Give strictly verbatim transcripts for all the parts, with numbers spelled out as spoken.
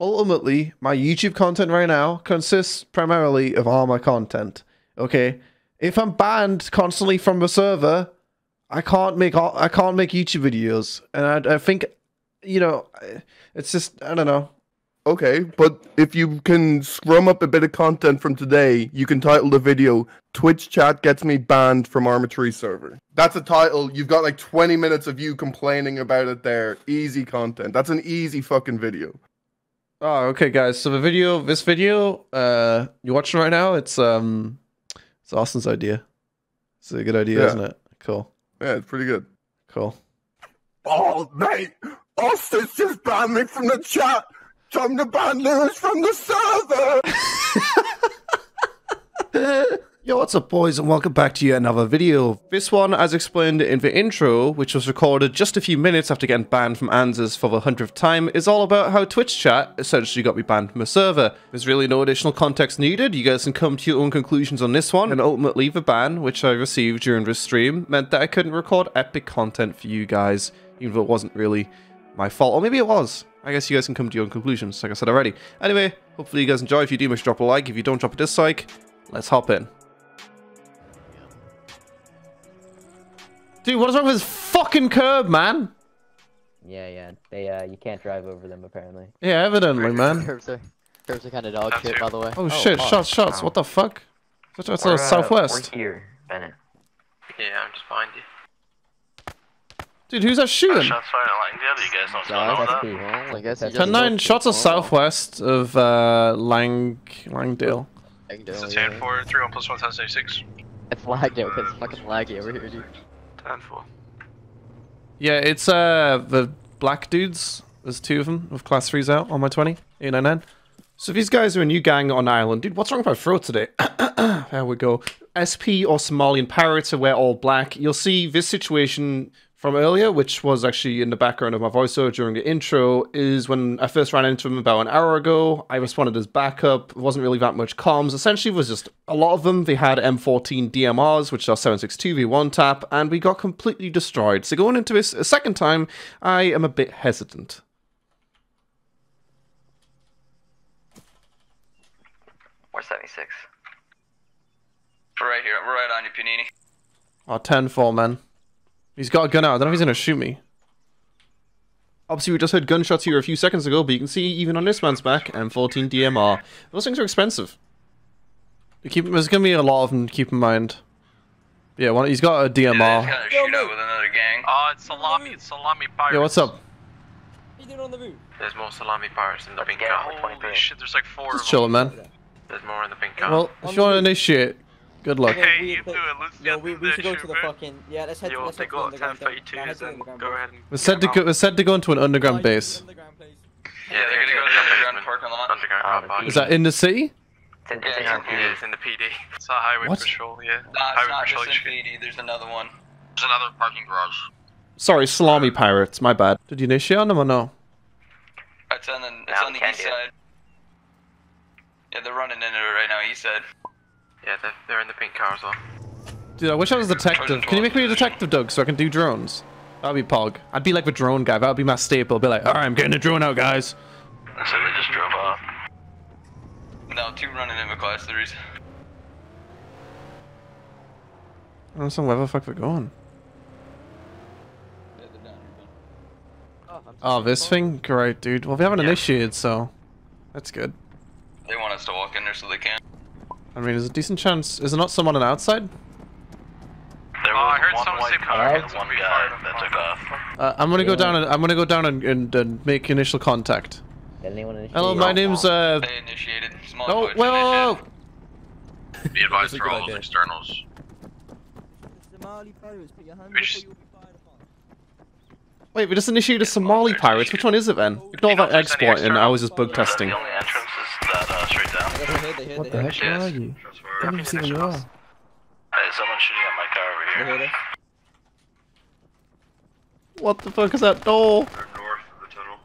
ultimately, my YouTube content right now consists primarily of ARMA content, okay? If I'm banned constantly from the server, I can't make I can't make YouTube videos. And I, I think, you know, it's just, I don't know. Okay, but if you can scrum up a bit of content from today, you can title the video, Twitch chat gets me banned from ARMA three server. That's a title. You've got like twenty minutes of you complaining about it there. Easy content. That's an easy fucking video. Oh, okay, guys. So the video, this video, uh, you're watching right now, it's, um, it's Austin's idea. It's a good idea, yeah. Isn't it? Cool. Yeah, it's pretty good. Cool. Oh, mate! Austin's just banned me from the chat! Time to ban Lewis from the server! Yo, what's up, boys, and welcome back to yet another video. This one, as explained in the intro, which was recorded just a few minutes after getting banned from ANZUS for the hundredth time, is all about how Twitch chat essentially got me banned from a server. There's really no additional context needed. You guys can come to your own conclusions on this one, and ultimately the ban, which I received during this stream, meant that I couldn't record epic content for you guys, even though it wasn't really my fault. Or maybe it was. I guess you guys can come to your own conclusions, like I said already. Anyway, hopefully you guys enjoy. If you do, make sure to drop a like. If you don't, drop a dislike. Let's hop in. Dude, what is wrong with this fucking curb, man? Yeah, yeah. They, uh, you can't drive over them, apparently. Yeah, evidently, man. Curbs are, curbs are kind of dog shit, by the way. Oh, oh shit, fuck. shots, shots. Oh. What the fuck? That's a uh, southwest. We're here, Bennett. Yeah, I'm just behind you. Dude, who's that shooting? Shots fired at Lang. The other you guys don't know that. I guess ten nine shots are southwest of uh, Lang Langdale. Langdale. It's a ten four, three one plus one times eighty-six. It's lagged out. It's fucking laggy over here, dude. ten four. Yeah, it's uh the black dudes. There's two of them with class threes out on my twenty eight nine nine. So these guys are a new gang on Ireland, dude. What's wrong with my throat today? There we go. S P or Somalian pirates who wear all black. You'll see this situation from earlier, which was actually in the background of my voiceover during the intro, is when I first ran into him about an hour ago. I responded as backup. It wasn't really that much comms. Essentially, it was just a lot of them. They had M fourteen D M Rs, which are seven six two v one tap, and we got completely destroyed. So going into this a second time, I am a bit hesitant. four seventy-six. We're right here. We're right on you, Panini. Oh, ten four, man. He's got a gun out. I don't know if he's going to shoot me. Obviously, we just heard gunshots here a few seconds ago, but you can see even on this man's back, M fourteen D M R. Those things are expensive. Keep, there's going to be a lot of them to keep in mind. Yeah, one, he's got a D M R. Yeah, he's got a shootout with another gang. Oh, uh, it's Salami. It's Salami Pirates. Yeah, what's up? What are you doing on the roof? There's more Salami Pirates in the pink car. Holy shit, there's like four just of them. Just chilling, man. There's more in the pink car. Well, if you want to initiate... Good luck. Okay, you do it. Let's yeah, we, we should go to the fucking... Yeah, let's head to the underground base. We're said to go into an underground base. Yeah, they're gonna go to the underground park on the lot. Underground. Is that in the city? It's in the city. Yeah, it's in the P D. It's not highway patrol, yeah. Nah, it's not just in P D. There's another one. There's another parking garage. Sorry, Salami Pirates. My bad. Did you initiate on them or no? It's on the east side. Yeah, they're running into it right now, east side. Yeah, they're, they're in the pink car as well. Dude, I wish I was a detective. Can you make me a detective, Doug, so I can do drones? That'd be pog. I'd be like the drone guy. That'd be my staple. I'd be like, alright, I'm getting a drone out, guys. So they just drove off. No, two running in with class threes. I don't know where the fuck they're going. Yeah, they're down here, man. Oh, this thing? Great, dude. Well, they haven't yeah. initiated, so... That's good. They want us to walk in there so they can. I mean, there's a decent chance. Is there not someone on the outside? There was oh, I heard one someone say fire. One guy that took off. Uh, I'm gonna go down. And, I'm gonna go down and, and, and make initial contact. Anyone Hello, my name's uh. They initiated. Small oh, well. Be advised for all idea. those externals. Somali pirates, put your hands up or you'll be fired upon. Wait, we just initiated yeah, Somali pirates. Which one is it then? Ignore that export, and I was just bug testing. The only entrance is that uh, straight down. What the heck are you? I haven't seen you all. Hey, someone's shooting at my car over here. What the fuck is that door? They're north of the tunnel.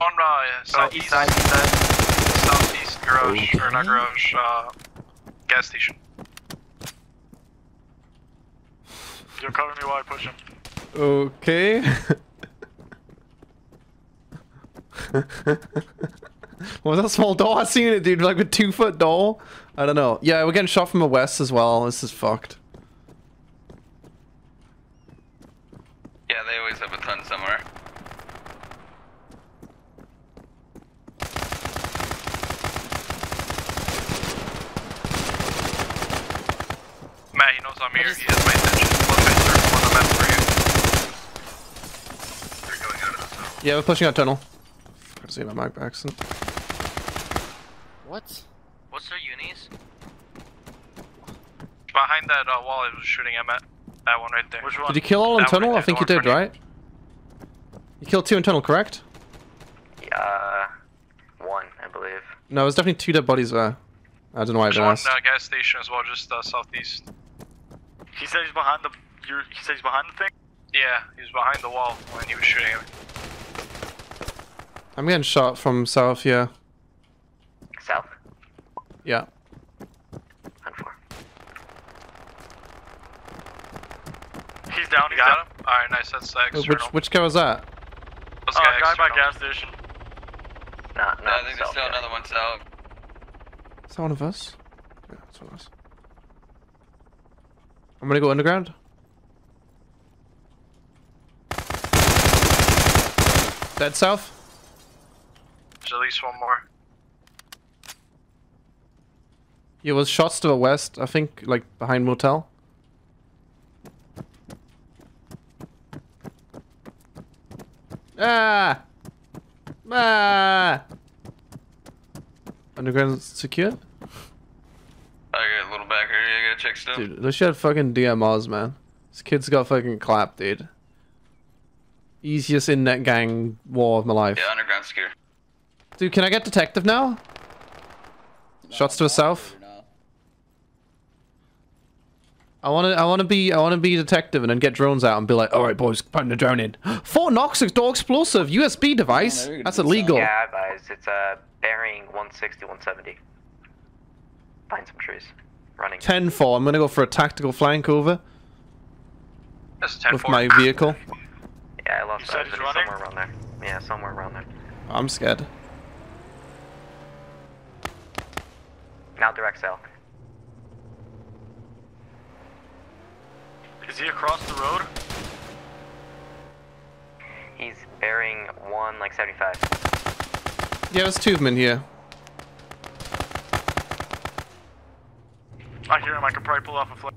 On uh, southeast, southeast garage, or not garage, uh, gas station. You're covering me while I push him. Okay. What was that small doll? I seen it, dude. Like a two foot doll. I don't know. Yeah, we're getting shot from the west as well. This is fucked. Yeah, they always have a ton somewhere. Matt, he knows I'm here. He has my attention. One map for you. They're going out of the tunnel. Yeah, we're pushing out tunnel. I see my mic by accident. What? What's their unis? Behind that uh, wall, I was shooting at Matt. That one right there. Which one? Did you kill all in tunnel? I think you did, right? You killed two in tunnel, correct? Yeah, one, I believe. No, there's definitely two dead bodies there. I don't know why I asked. There's one uh, gas station as well, just uh, southeast. He said he's behind the. You're, he said he's behind the thing. Yeah, he was behind the wall when he was shooting him. I'm getting shot from south here. South. Yeah. He's down, he got him. him. Alright, nice, that's the external. Which, which guy was that? Let's oh, guy external. by gas station. Nah, no, I think there's still guy. another one south. Is that one of us? Yeah, that's one of us. I'm gonna go underground. Dead south? There's at least one more. It was shots to the west, I think, like behind motel. Ah! Ah! Underground secure? I got a little back here, I gotta check stuff. Dude, this shit had fucking D M Rs, man. This kid's got fucking clapped, dude. Easiest in net gang war of my life. Yeah, underground secure. Dude, can I get detective now? No, Shots to the south? No. I wanna I wanna be I wanna be detective and then get drones out and be like, alright boys, putting the drone in. Fort Knox door explosive, U S B device. Oh, no, that's illegal. Some. Yeah, guys, it's uh bearing one sixty, one seventy. Find some trees. Running. ten four, I'm gonna go for a tactical flank over. That's ten four. With my vehicle. Yeah, I lost that. Somewhere around there. Yeah, somewhere around there. I'm scared. Now direct south. Is he across the road? He's bearing one, like seventy-five. Yeah, there's two of them in here. I hear him. I can probably pull off a flare.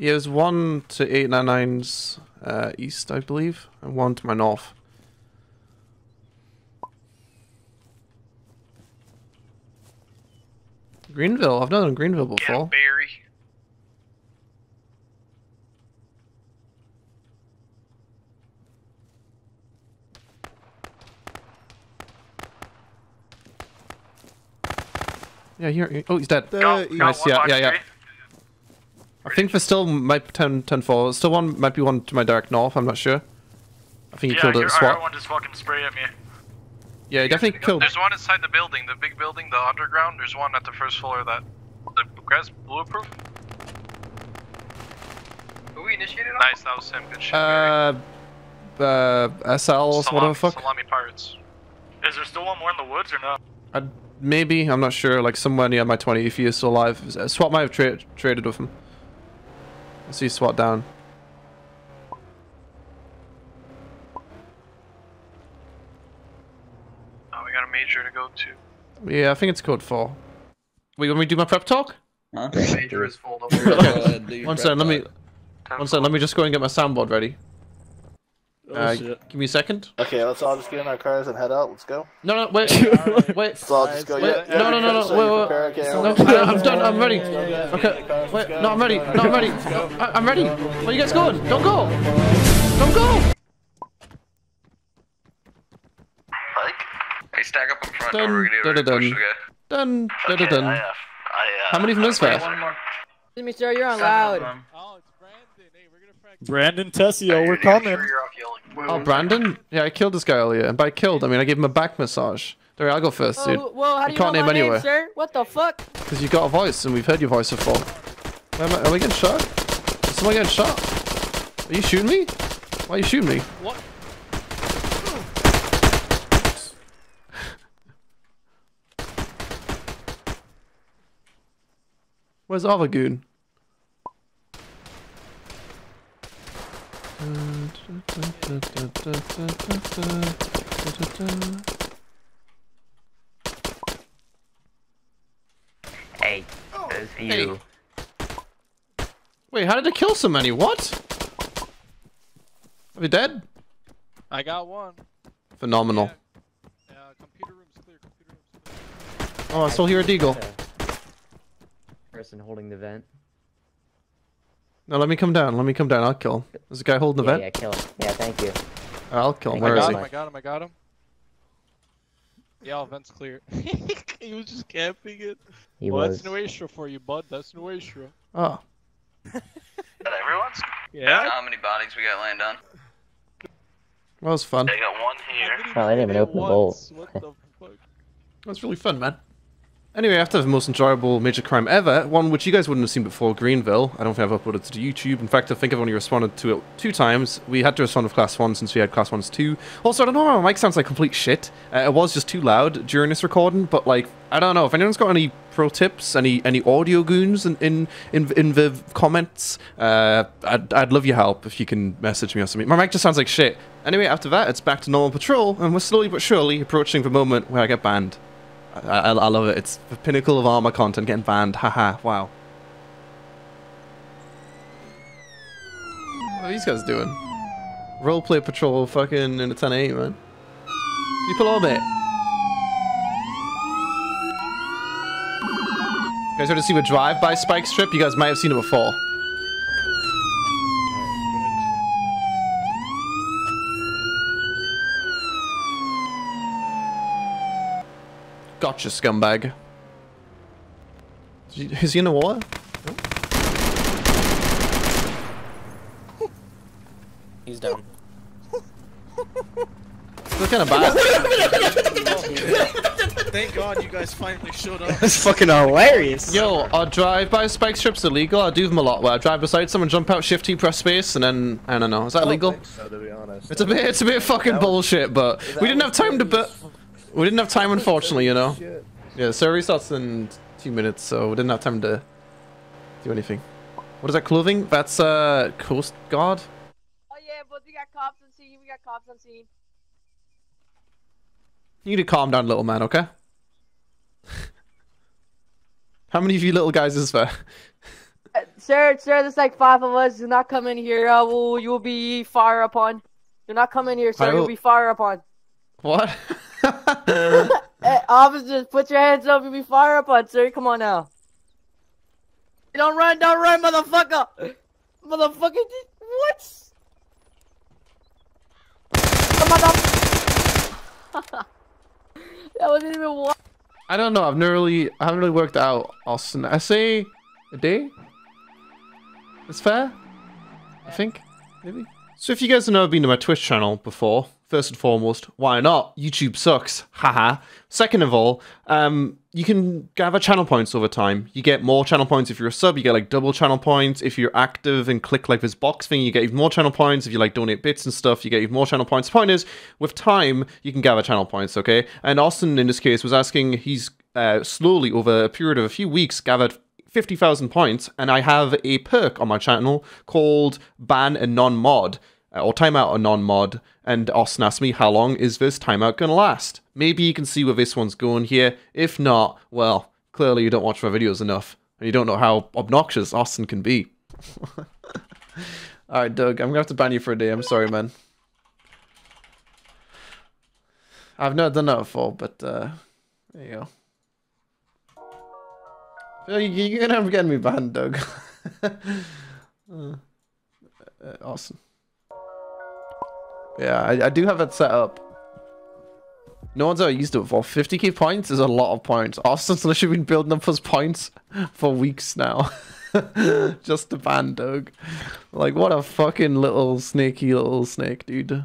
Yeah, there's one to eight ninety-nine's uh, east, I believe, and one to my north. Greenville? I've not done Greenville before. Yeah, Barry. Yeah, here. Oh, he's dead. Go, go nice, yeah, yeah, yeah. I think there's still might be ten four. Still one might be one to my direct north. I'm not sure. I think he yeah, killed it. Yeah, one just fucking sprayed at me. Yeah, he definitely killed. There's one inside the building, the big building, the underground. There's one at the first floor of that. The grass bulletproof. Who we initiated on? Nice, that was him. Good shit. Uh, uh, S L or whatever the fuck. Salami pirates. Is there still one more in the woods or not? I'd, maybe I'm not sure. Like somewhere near my twenty, if he is still alive. SWAT might have tra traded with him. I see SWAT down. Oh, we got a major to go to. Yeah, I think it's code four. Wait, when we do my prep talk? Huh? Major is full. uh, one second, let me. Time one second, let me just go and get my soundboard ready. Oh, uh, give me a second. Okay, let's all just get in our cars and head out. Let's go. No, no, wait, wait. Let's all just go. Wait, yeah, yeah, no, no, no, no, so wait, wait. No, no, I'm done. I'm ready. Okay. Wait, no, I'm ready. No, I'm ready. I I'm ready. Where are you guys going? Don't go. Don't go. Like, hey, stack up in front. Dun, we're gonna get dun, dun, dun, dun, dun. Okay, how many from this fast? Excuse me, sir. You're on loud. Oh, it's Brandon. Hey, we're gonna. Brandon Tessio, we're coming. Sure you're off yelling. Oh, Brandon? Yeah, I killed this guy earlier. And by killed, I mean I gave him a back massage. There, I'll go first, dude. Oh, well, how do you, you can't know name my anywhere. Name, sir? What the fuck? Because you got a voice, and we've heard your voice before. Where am I? Are we getting shot? Is someone getting shot? Are you shooting me? Why are you shooting me? What? Where's the other goon? Hey, oh, it's you. Hey. Wait, how did I kill so many? What? Are we dead? I got one. Phenomenal. Yeah. Uh, computer room's clear. Computer room's clear. Oh, I still hear a deagle. Person holding the vent. No, let me come down. Let me come down. I'll kill him. There's a guy holding the yeah, vent. Yeah, kill him. Yeah, thank you. I'll kill him. Where is he? I got him. I got him. Yeah, all vent's clear. He was just camping it. He well, was. That's Nuestra for you, bud. That's Nuestra. Oh. Is that everyone's? Yeah. How many bodies we got laying down? That was fun. They got one here. Oh, I didn't even open the bolt. What the fuck? That's really fun, man. Anyway, after the most enjoyable major crime ever, one which you guys wouldn't have seen before, Greenville. I don't think I've uploaded it to YouTube. In fact, I think I've only responded to it two times. We had to respond with class one since we had class ones too. Also, I don't know why my mic sounds like complete shit. Uh, it was just too loud during this recording, but like, I don't know. If anyone's got any pro tips, any any audio goons in in, in, in the comments, uh, I'd, I'd love your help if you can message me or something. My mic just sounds like shit. Anyway, after that, it's back to normal patrol, and we're slowly but surely approaching the moment where I get banned. I, I love it. It's the pinnacle of ARMA content getting banned. Haha, wow. What are these guys doing? Roleplay patrol fucking in a ten eight, man. People on it. You guys ready to see the drive-by spike strip? You guys might have seen it before. Gotcha, scumbag. Is he in the water? He's down. Look kind of bad. Thank God you guys finally showed up. That's fucking hilarious. Yo, our drive-by spike strips are legal. I do them a lot where I drive beside someone, jump out, shift T, press space, and then I don't know. Is that legal? I don't think so, to be honest. It's a bit, it's a bit fucking bullshit, but we didn't have time to. But. We didn't have time, unfortunately, you know. Shit. Yeah, the survey starts in two minutes, so we didn't have time to do anything. What is that clothing? That's uh Coast Guard. Oh yeah, but we got cops on scene. We got cops on scene. You need to calm down, little man. Okay. How many of you little guys is there? uh, sir, sir, there's like five of us. Do not come in here. Uh, will you'll be fired upon. Do not come in here, sir. Will... You'll be fired upon. What? uh, officers, put your hands up and be fired upon, sir. Come on now. Don't run, don't run, motherfucker! Motherfucker, what? That wasn't even one. I don't know. I've never really, I haven't really worked out, Austin. I say a day. It's fair, I think, maybe. So if you guys have never been to my Twitch channel before, first and foremost, why not? YouTube sucks, haha. Second of all, um, you can gather channel points over time. You get more channel points if you're a sub, you get like double channel points. If you're active and click like this box thing, you get even more channel points. If you like donate bits and stuff, you get even more channel points. The point is, with time, you can gather channel points, okay? And Austin, in this case, was asking, he's uh, slowly, over a period of a few weeks, gathered fifty thousand points, and I have a perk on my channel called Ban a Non-Mod. Or timeout or non-mod, and Austin asked me, how long is this timeout gonna last? Maybe you can see where this one's going here. If not, well, clearly you don't watch my videos enough, and you don't know how obnoxious Austin can be. Alright, Doug, I'm gonna have to ban you for a day. I'm sorry, man. I've never done that before, but, uh, there you go. You're gonna have to get me banned, Doug. uh, Austin. Yeah, I, I do have it set up. No one's ever used it before. fifty K points is a lot of points. Austin's literally been building up his points for weeks now. Just to ban Doug. Like, what a fucking little snaky little snake, dude.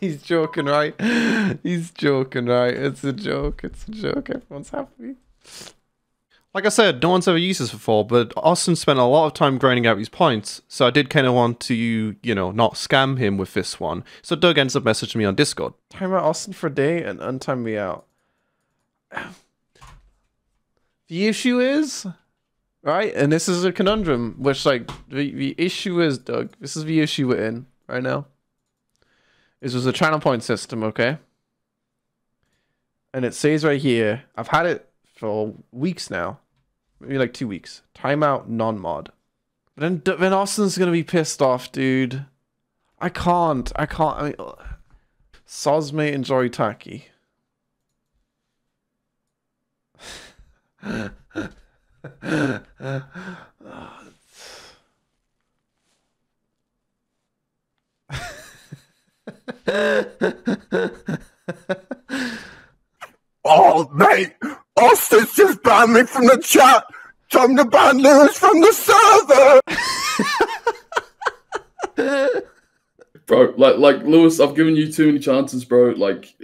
He's joking, right? He's joking, right? It's a joke. It's a joke. Everyone's happy. Like I said, no one's ever used this before, but Austin spent a lot of time grinding out his points, so I did kind of want to, you know, not scam him with this one. So Doug ends up messaging me on Discord. Time out Austin for a day and untime me out. The issue is, right, and this is a conundrum, which, like, the, the issue is, Doug, this is the issue we're in right now. This was a channel point system, okay? And it says right here, I've had it for weeks now, maybe like two weeks. Timeout non-mod. But then, then Austin's gonna be pissed off, dude. I can't. I can't. I mean, Sosme and Joritaki. Oh, mate. Austin's just banned me from the chat. Time to ban Lewis from the server. Bro, like, like Lewis, I've given you too many chances, bro. Like,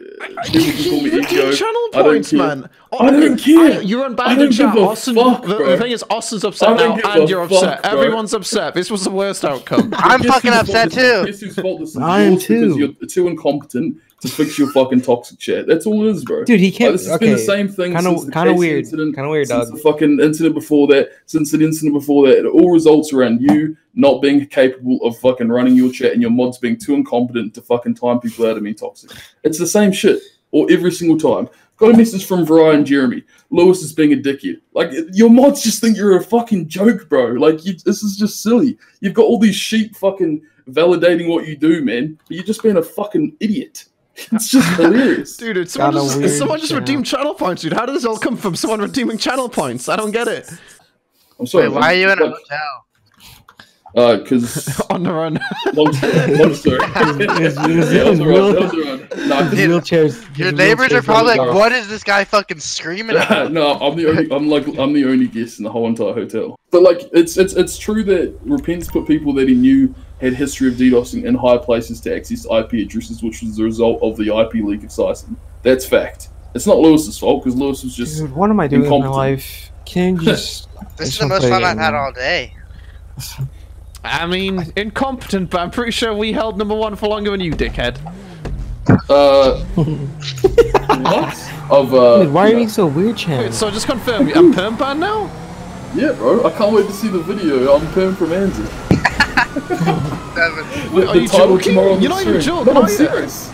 people can call me E T O. Channel points, I man. Oh, I don't care. I, you're unbanned in chat. Austin, fuck, the, the thing is, Austin's upset now, and you're fuck, upset. Bro. Everyone's upset. This was the worst outcome. I'm fucking upset too. Guess whose fault this is? I am too. You're too incompetent to fix your fucking toxic shit. That's all it is, bro. Dude, he can't. Like, this has okay. been the same thing kinda, since the kinda case weird. incident. Kind of weird, Doug. Since the fucking incident before that. Since the incident before that. It all results around you not being capable of fucking running your chat and your mods being too incompetent to fucking time people out of me toxic. It's the same shit. Or every single time. Got a message from Brian and Jeremy. Lewis is being a dickhead. Like, your mods just think you're a fucking joke, bro. Like, you, this is just silly. You've got all these sheep fucking validating what you do, man. But you're just being a fucking idiot. It's just hilarious. Dude, it's someone just, weird, someone just yeah. redeemed channel points, dude. How did this all come from someone redeeming channel points? I don't get it. I'm sorry. Wait, why I'm, are you in like, a hotel? Uh, because... on the run. Long story. Long story. Your neighbors are probably like, what is this guy fucking screaming at? No, I'm the only, I'm like, I'm the only guest in the whole entire hotel. But like, it's, it's, it's true that Repent's put people that he knew had history of DDoSing in high places to access I P addresses, which was the result of the I P leak of Syson. That's fact. It's not Lewis's fault, because Lewis was just Dude, what am I doing in my life? Can you just... this is the most fun I've had all day. I mean, I... incompetent, but I'm pretty sure we held number one for longer than you, dickhead. Uh... what? Of, uh... Dude, why are you being so weird, Chan? Wait, so just confirm, I'm perm banned now? Yeah, bro. I can't wait to see the video. I'm perm from ANZUS. Wait, are you joking? You're not even joking. No, I'm serious.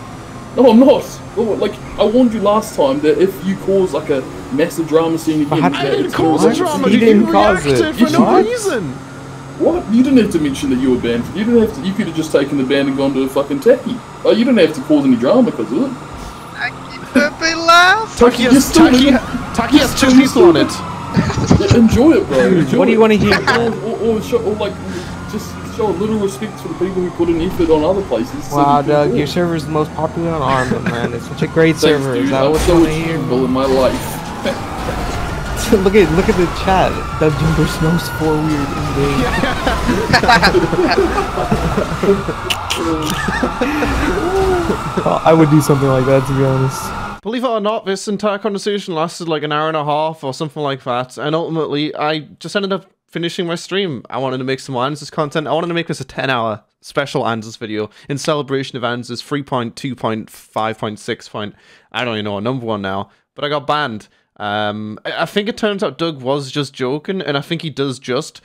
No, I'm not. Oh, like, I warned you last time that if you cause like a massive drama scene again, I didn't cause a drama. You didn't cause it for no reason. What? You didn't have to mention that you were banned. You didn't have to. You could have just taken the ban and gone to a fucking tacky. Oh, you didn't have to cause any drama because of it. Tacky puppy laugh. Tacky has Tacky has two people on it. Enjoy it, bro. What do you want to hear? Or like. Just show a little respect for the people who put an effort on other places. Wow, so Doug, your server's the most popular on ARMA, man. It's such a great Thanks, server. Dude. Is that what's so achievable in my life. Look at look at the chat. Doug Jumper Snow's four weird in game. Well, I would do something like that, to be honest. Believe it or not, this entire conversation lasted like an hour and a half or something like that, and ultimately, I just ended up finishing my stream. I wanted to make some more ANZUS content. I wanted to make this a ten hour special ANZUS video in celebration of ANZUS three point two point five point six. I don't even know what number one now, but I got banned. Um, I, I think it turns out Doug was just joking, and I think he does just,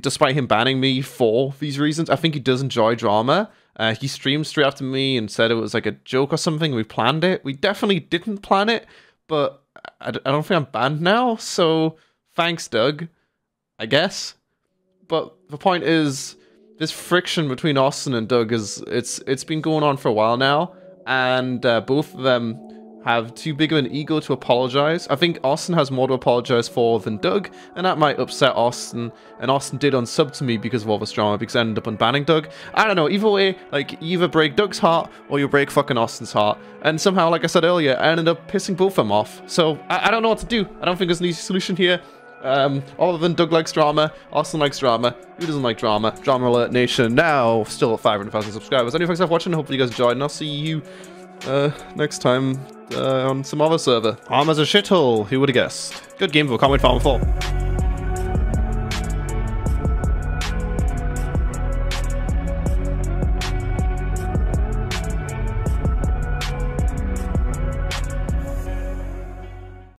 despite him banning me for these reasons, I think he does enjoy drama. Uh, he streamed straight after me and said it was like a joke or something. We planned it. We definitely didn't plan it, but I, I don't think I'm banned now, so thanks, Doug. I guess, but the point is, this friction between Austin and Doug is it's it's been going on for a while now, and uh, both of them have too big of an ego to apologize. I think Austin has more to apologize for than Doug, and that might upset Austin. And Austin did unsub to me because of all this drama, because I ended up unbanning Doug. I don't know. Either way, like, you either break Doug's heart or you break fucking Austin's heart. And somehow, like I said earlier, I ended up pissing both of them off. So I, I don't know what to do. I don't think there's an easy solution here. Um, other than Doug likes drama, Austin likes drama, who doesn't like drama? Drama Alert Nation now, still at five hundred thousand subscribers. Anyway, thanks for watching, hopefully you guys enjoyed, and I'll see you uh, next time uh, on some other server. ARMA's a shithole, who would've guessed? Good game, but can't wait for ARMA four.